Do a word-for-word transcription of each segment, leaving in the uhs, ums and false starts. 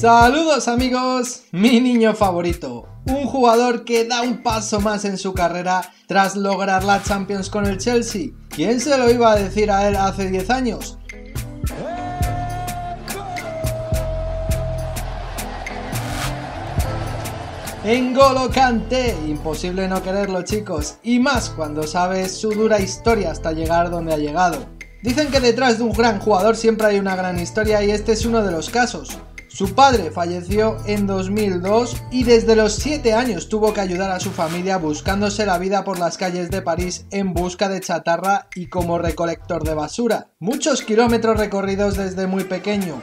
Saludos amigos, mi niño favorito, un jugador que da un paso más en su carrera tras lograr la Champions con el Chelsea. ¿Quién se lo iba a decir a él hace diez años? Ngolo Kanté, imposible no quererlo chicos, y más cuando sabes su dura historia hasta llegar donde ha llegado. Dicen que detrás de un gran jugador siempre hay una gran historia y este es uno de los casos. Su padre falleció en dos mil dos y desde los siete años tuvo que ayudar a su familia buscándose la vida por las calles de París en busca de chatarra y como recolector de basura. Muchos kilómetros recorridos desde muy pequeño.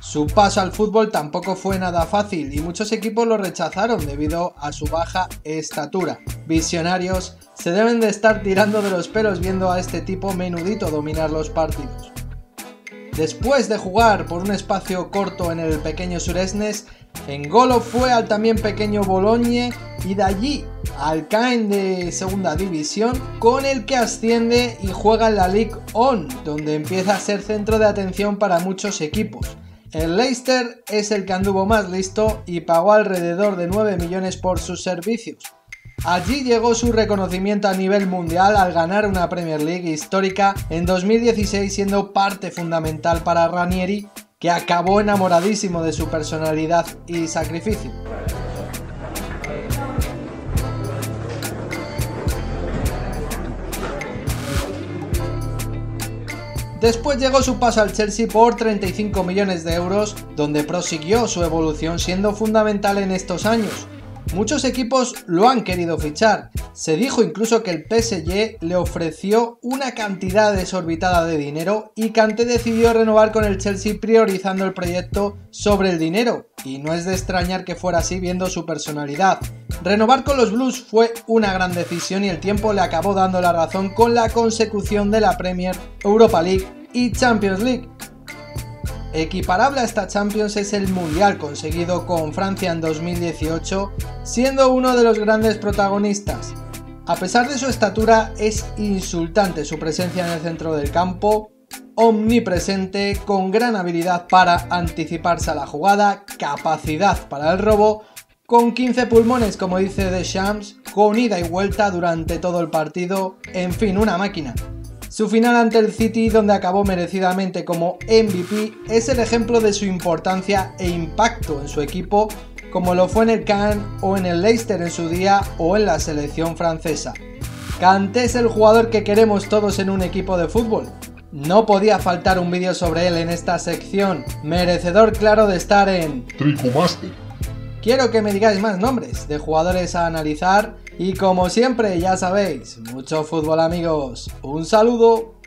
Su paso al fútbol tampoco fue nada fácil y muchos equipos lo rechazaron debido a su baja estatura. Visionarios se deben de estar tirando de los pelos viendo a este tipo menudito dominar los partidos. Después de jugar por un espacio corto en el pequeño Suresnes, Ngolo fue al también pequeño Bologne y de allí al Caen de segunda división, con el que asciende y juega en la Ligue uno, donde empieza a ser centro de atención para muchos equipos. El Leicester es el que anduvo más listo y pagó alrededor de nueve millones por sus servicios. Allí llegó su reconocimiento a nivel mundial al ganar una Premier League histórica en dos mil dieciséis, siendo parte fundamental para Ranieri, que acabó enamoradísimo de su personalidad y sacrificio. Después llegó su paso al Chelsea por treinta y cinco millones de euros, donde prosiguió su evolución siendo fundamental en estos años. Muchos equipos lo han querido fichar, se dijo incluso que el P S G le ofreció una cantidad desorbitada de dinero y Kanté decidió renovar con el Chelsea priorizando el proyecto sobre el dinero, y no es de extrañar que fuera así viendo su personalidad. Renovar con los Blues fue una gran decisión y el tiempo le acabó dando la razón con la consecución de la Premier, Europa League y Champions League. Equiparable a esta Champions es el Mundial conseguido con Francia en dos mil dieciocho, siendo uno de los grandes protagonistas. A pesar de su estatura, es insultante su presencia en el centro del campo, omnipresente, con gran habilidad para anticiparse a la jugada, capacidad para el robo, con quince pulmones como dice Deschamps, con ida y vuelta durante todo el partido, en fin, una máquina. Su final ante el City, donde acabó merecidamente como M V P, es el ejemplo de su importancia e impacto en su equipo, como lo fue en el Caen o en el Leicester en su día o en la selección francesa. Kanté es el jugador que queremos todos en un equipo de fútbol. No podía faltar un vídeo sobre él en esta sección, merecedor claro de estar en Tricuartista. Quiero que me digáis más nombres de jugadores a analizar. Y como siempre, ya sabéis, mucho fútbol amigos, un saludo.